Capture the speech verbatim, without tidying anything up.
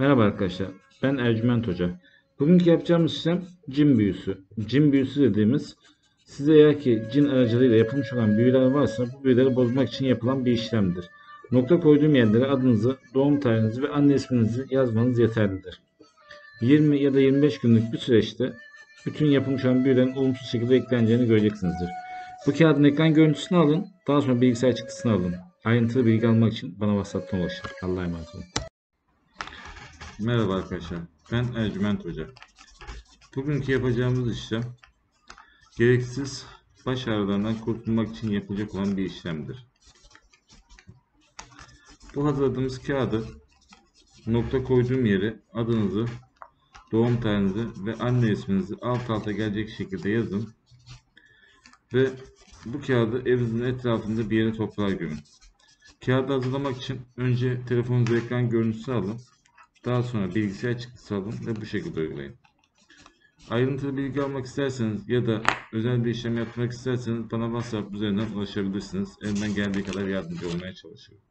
Merhaba arkadaşlar, ben Ercüment Hoca. Bugünkü yapacağımız işlem cin büyüsü. Cin büyüsü dediğimiz, size eğer ki cin aracılığıyla yapılmış olan büyüler varsa bu büyüleri bozmak için yapılan bir işlemdir. Nokta koyduğum yerlere adınızı, doğum tarihinizi ve anne isminizi yazmanız yeterlidir. yirmi ya da yirmi beş günlük bir süreçte bütün yapılmış olan büyülerin olumsuz şekilde ekleneceğini göreceksinizdir. Bu kağıdın ekran görüntüsünü alın, daha sonra bilgisayar çıktısını alın. Ayrıntılı bilgi almak için bana WhatsApp'tan ulaşın. Allah'a emanet olun. Merhaba arkadaşlar, ben Ercüment Hoca. Bugünkü yapacağımız işlem gereksiz baş ağrılarından kurtulmak için yapılacak olan bir işlemdir. Bu hazırladığımız kağıdı nokta koyduğum yere adınızı, doğum tarihinizi ve anne isminizi alt alta gelecek şekilde yazın ve bu kağıdı evinizin etrafında bir yere toprağa gömün. Kağıdı hazırlamak için önce telefonunuza ekran görüntüsü alın. Daha sonra bilgisayar çıktısı alın ve bu şekilde uygulayın. Ayrıntılı bilgi almak isterseniz ya da özel bir işlem yapmak isterseniz bana WhatsApp üzerinden ulaşabilirsiniz. Elimden geldiği kadar yardımcı olmaya çalışıyorum.